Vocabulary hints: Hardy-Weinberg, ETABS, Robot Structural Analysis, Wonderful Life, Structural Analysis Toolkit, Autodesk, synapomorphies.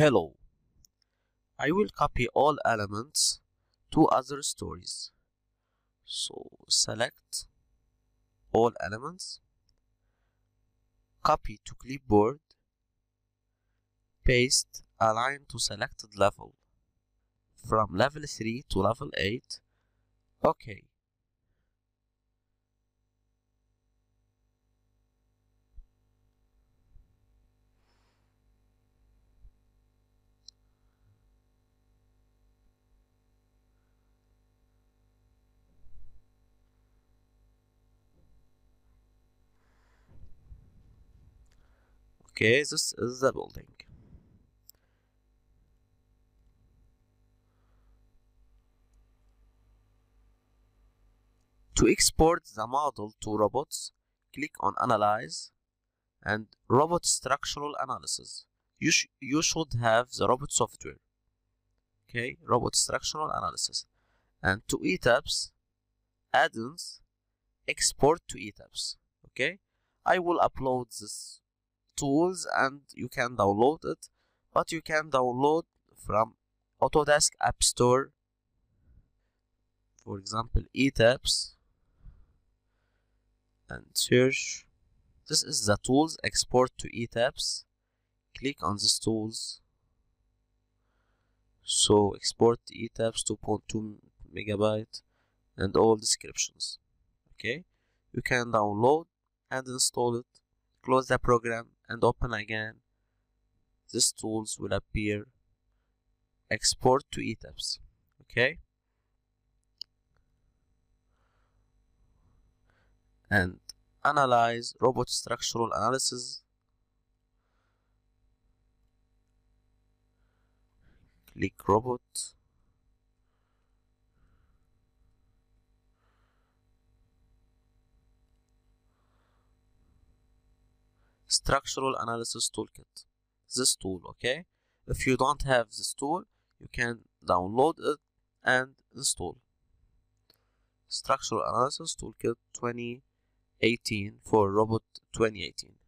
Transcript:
Hello. I will copy all elements to other stories. So select all elements, copy to clipboard, paste, align to selected level, from level 3 to level 8. OK. Okay, this is the building. To export the model to robots, click on Analyze and Robot Structural Analysis. You should have the robot software. Okay, Robot Structural Analysis. And to ETABS, Add-ins, Export to ETABS. Okay, I will upload this tools and you can download it, but you can download from Autodesk App Store, for example ETABS, and search. This is the tools, export to ETABS. Click on this tools. So export ETABS 2.2 MB and all descriptions. Okay, you can download and install it. Close the program and open again. These tools will appear. Export to ETABS. Okay. And analyze robot structural analysis. Click robot. Structural Analysis Toolkit, this tool. Okay, if you don't have this tool, you can download it and install Structural Analysis Toolkit 2018 for Robot 2018.